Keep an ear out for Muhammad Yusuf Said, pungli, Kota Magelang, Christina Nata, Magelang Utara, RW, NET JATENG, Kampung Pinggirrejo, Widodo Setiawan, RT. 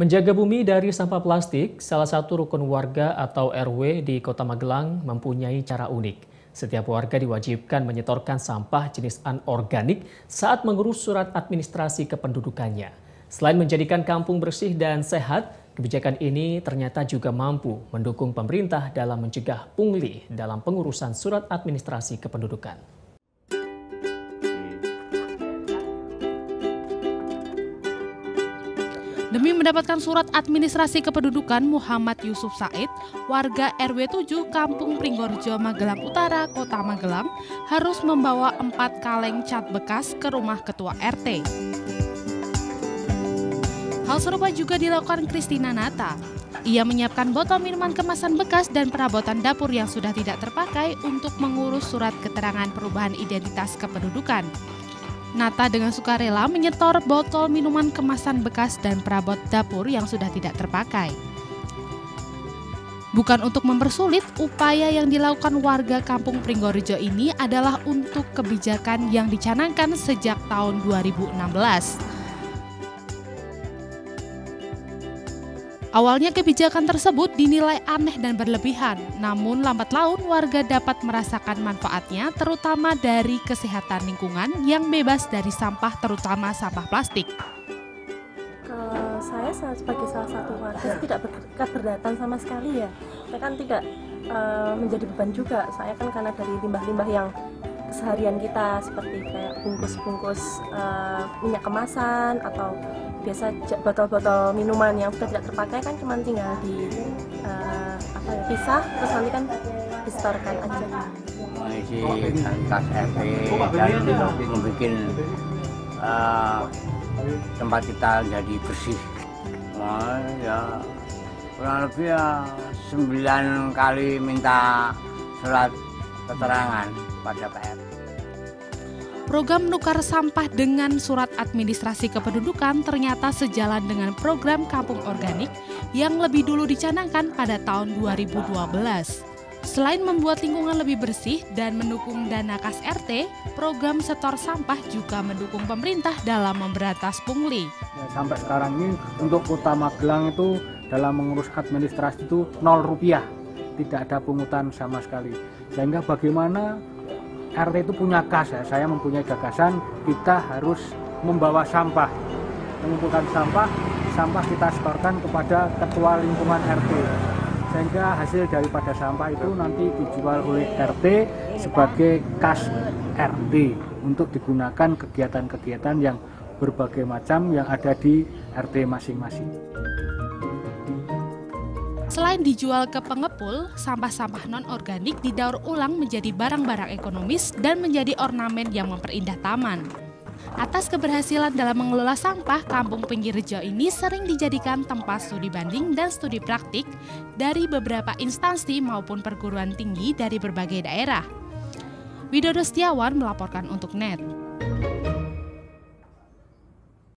Menjaga bumi dari sampah plastik, salah satu rukun warga atau RW di Kota Magelang mempunyai cara unik. Setiap warga diwajibkan menyetorkan sampah jenis anorganik saat mengurus surat administrasi kependudukannya. Selain menjadikan kampung bersih dan sehat, kebijakan ini ternyata juga mampu mendukung pemerintah dalam mencegah pungli dalam pengurusan surat administrasi kependudukan. Demi mendapatkan surat administrasi kependudukan, Muhammad Yusuf Said, warga RW 7 Kampung Pinggirrejo, Magelang Utara, Kota Magelang, harus membawa 4 kaleng cat bekas ke rumah ketua RT. Hal serupa juga dilakukan Christina Nata. Ia menyiapkan botol minuman kemasan bekas dan perabotan dapur yang sudah tidak terpakai untuk mengurus surat keterangan perubahan identitas kependudukan. Nata dengan sukarela menyetor botol minuman kemasan bekas dan perabot dapur yang sudah tidak terpakai. Bukan untuk mempersulit, upaya yang dilakukan warga Kampung Pinggirrejo ini adalah untuk kebijakan yang dicanangkan sejak tahun 2016. Awalnya kebijakan tersebut dinilai aneh dan berlebihan, namun lambat laun warga dapat merasakan manfaatnya terutama dari kesehatan lingkungan yang bebas dari sampah terutama sampah plastik. Kalau saya sebagai salah satu warga tidak keberatan sama sekali ya, saya kan tidak menjadi beban juga, saya kan karena dari limbah-limbah yang keseharian kita seperti kayak bungkus-bungkus minyak kemasan atau biasa botol-botol minuman yang sudah tidak terpakai kan cuma tinggal dipisah terus nanti kan disetorkan aja. Mengisi kantor RT dan membuat tempat kita jadi bersih. Ya kurang lebih ya 9 kali minta surat keterangan pada PRT. Program menukar sampah dengan surat administrasi kependudukan ternyata sejalan dengan program kampung organik yang lebih dulu dicanangkan pada tahun 2012. Selain membuat lingkungan lebih bersih dan mendukung dana kas RT, program setor sampah juga mendukung pemerintah dalam memberantas pungli. Sampai sekarang ini untuk Kota Magelang itu dalam mengurus administrasi itu 0 rupiah, tidak ada pungutan sama sekali. Sehingga bagaimana RT itu punya kas ya, saya mempunyai gagasan kita harus membawa sampah, mengumpulkan sampah kita setorkan kepada ketua lingkungan RT. Sehingga hasil daripada sampah itu nanti dijual oleh RT sebagai kas RT untuk digunakan kegiatan-kegiatan yang berbagai macam yang ada di RT masing-masing. Selain dijual ke pengepul, sampah-sampah non-organik didaur ulang menjadi barang-barang ekonomis dan menjadi ornamen yang memperindah taman. Atas keberhasilan dalam mengelola sampah, Kampung Pinggirrejo ini sering dijadikan tempat studi banding dan studi praktik dari beberapa instansi maupun perguruan tinggi dari berbagai daerah. Widodo Setiawan melaporkan untuk NET.